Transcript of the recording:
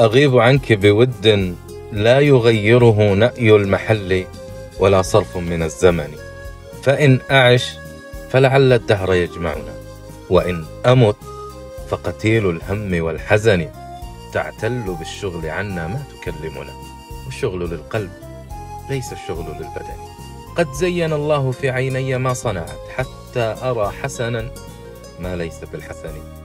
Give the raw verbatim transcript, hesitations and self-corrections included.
أغيب عنك بود لا يغيره نأي المحل ولا صرف من الزمن، فإن أعش فلعل الدهر يجمعنا، وإن أمت فقتيل الهم والحزن تعتل بالشغل عنا ما تكلمنا، والشغل للقلب ليس الشغل للبدن. قد زين الله في عيني ما صنعت حتى أرى حسنا ما ليس بالحسن.